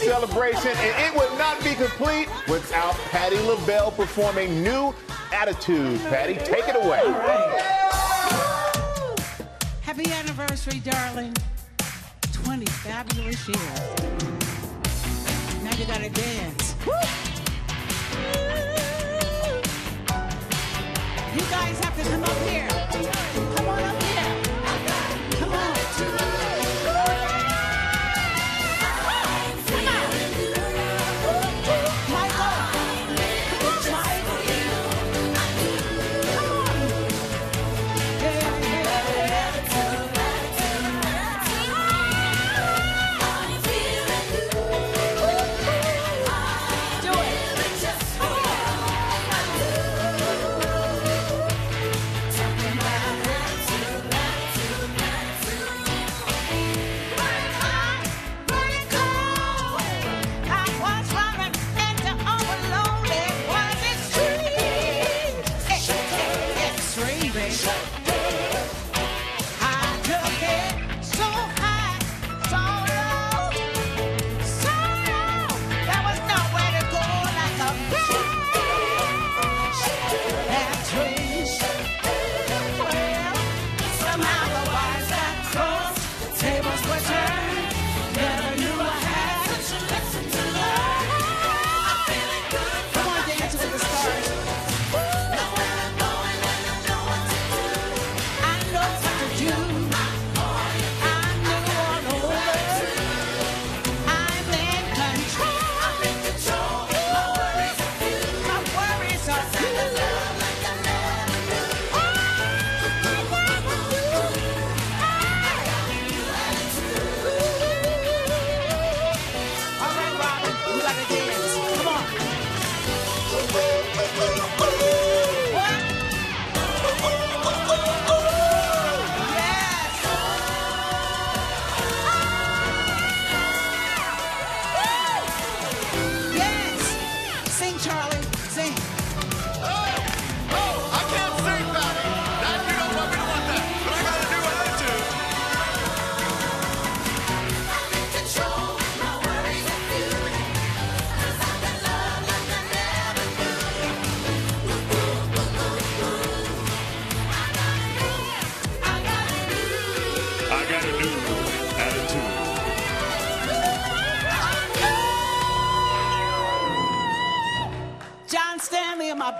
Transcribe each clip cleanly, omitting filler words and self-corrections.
Celebration, and it would not be complete without Patti LaBelle performing New Attitude. Patti, take it away. Right. Happy anniversary, darling. 20 fabulous years. Now you gotta dance. Woo. You guys have to come up here. Come on up here. Come on.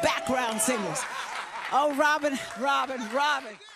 Background singers. Oh, Robin.